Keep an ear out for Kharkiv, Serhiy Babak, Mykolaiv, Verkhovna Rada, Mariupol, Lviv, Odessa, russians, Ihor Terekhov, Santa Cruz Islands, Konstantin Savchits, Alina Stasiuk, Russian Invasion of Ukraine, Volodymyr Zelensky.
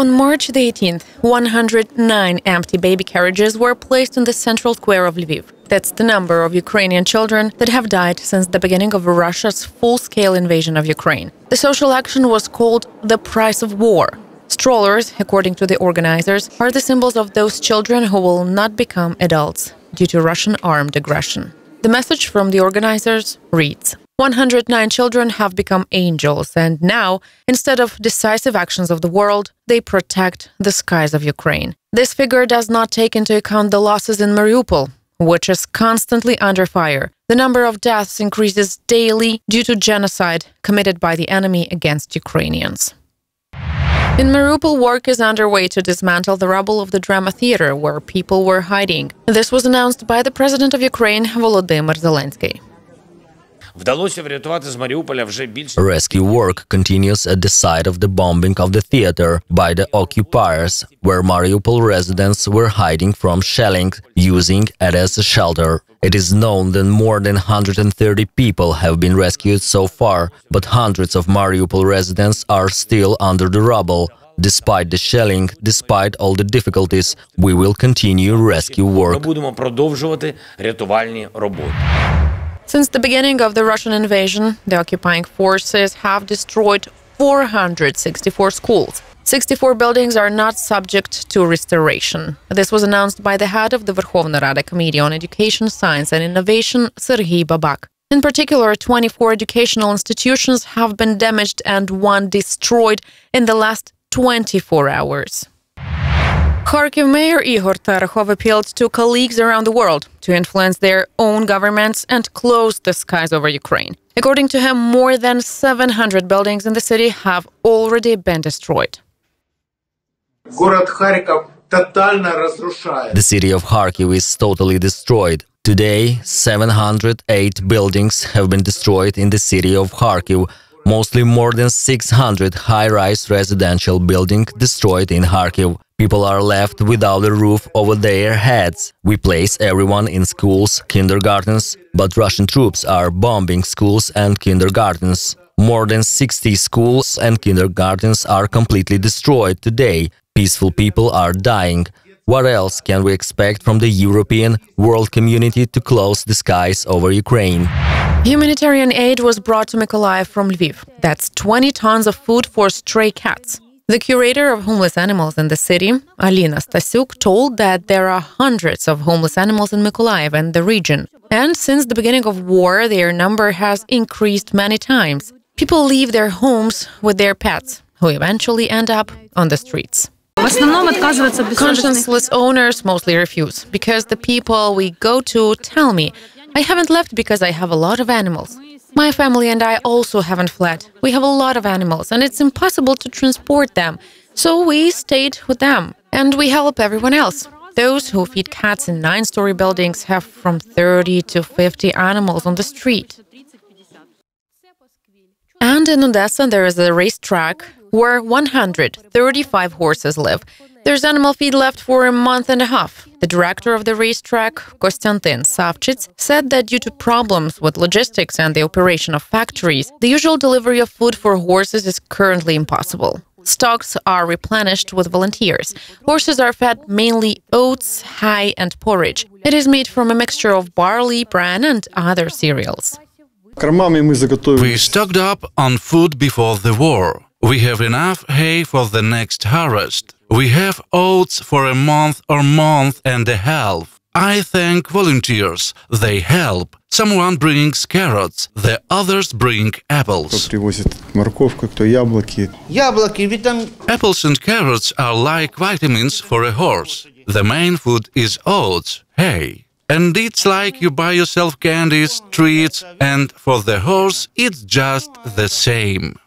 On March the 18th, 109 empty baby carriages were placed in the central square of Lviv. That's the number of Ukrainian children that have died since the beginning of Russia's full-scale invasion of Ukraine. The social action was called the price of war. Strollers, according to the organizers, are the symbols of those children who will not become adults due to Russian armed aggression. The message from the organizers reads, 109 children have become angels, and now, instead of decisive actions of the world, they protect the skies of Ukraine. This figure does not take into account the losses in Mariupol, which is constantly under fire. The number of deaths increases daily due to genocide committed by the enemy against Ukrainians. In Mariupol, work is underway to dismantle the rubble of the drama theater where people were hiding. This was announced by the president of Ukraine, Volodymyr Zelensky. Rescue work continues at the site of the bombing of the theater by the occupiers, where Mariupol residents were hiding from shelling, using it as a shelter. It is known that more than 130 people have been rescued so far, but hundreds of Mariupol residents are still under the rubble. Despite the shelling, despite all the difficulties, we will continue rescue work. Since the beginning of the Russian invasion, the occupying forces have destroyed 464 schools. 64 buildings are not subject to restoration. This was announced by the head of the Verkhovna Rada Committee on Education, Science and Innovation, Serhiy Babak. In particular, 24 educational institutions have been damaged and one destroyed in the last 24 hours. Kharkiv Mayor Ihor Terekhov appealed to colleagues around the world to influence their own governments and close the skies over Ukraine. According to him, more than 700 buildings in the city have already been destroyed. The city of Kharkiv is totally destroyed. Today, 708 buildings have been destroyed in the city of Kharkiv. Mostly more than 600 high-rise residential buildings destroyed in Kharkiv. People are left without a roof over their heads. We place everyone in schools, kindergartens, but Russian troops are bombing schools and kindergartens. More than 60 schools and kindergartens are completely destroyed today. Peaceful people are dying. What else can we expect from the European world community to close the skies over Ukraine? Humanitarian aid was brought to Mykolaiv from Lviv. That's 20 tons of food for stray cats. The curator of homeless animals in the city, Alina Stasiuk, told that there are hundreds of homeless animals in Mykolaiv and the region. And since the beginning of war, their number has increased many times. People leave their homes with their pets, who eventually end up on the streets. Conscienceless owners mostly refuse, because the people we go to tell me, I haven't left because I have a lot of animals. My family and I also haven't fled. We have a lot of animals, and it's impossible to transport them. So we stayed with them, and we help everyone else. Those who feed cats in 9-story buildings have from 30 to 50 animals on the street. And in Odessa, there is a racetrack where 135 horses live. There's animal feed left for a month and a half. The director of the racetrack, Konstantin Savchits, said that due to problems with logistics and the operation of factories, the usual delivery of food for horses is currently impossible. Stocks are replenished with volunteers. Horses are fed mainly oats, hay and porridge. It is made from a mixture of barley, bran and other cereals. We stocked up on food before the war. We have enough hay for the next harvest. We have oats for a month or month and a half. I thank volunteers. They help. Someone brings carrots, the others bring apples. Apples and carrots are like vitamins for a horse. The main food is oats, hay. And it's like you buy yourself candies, treats, and for the horse it's just the same.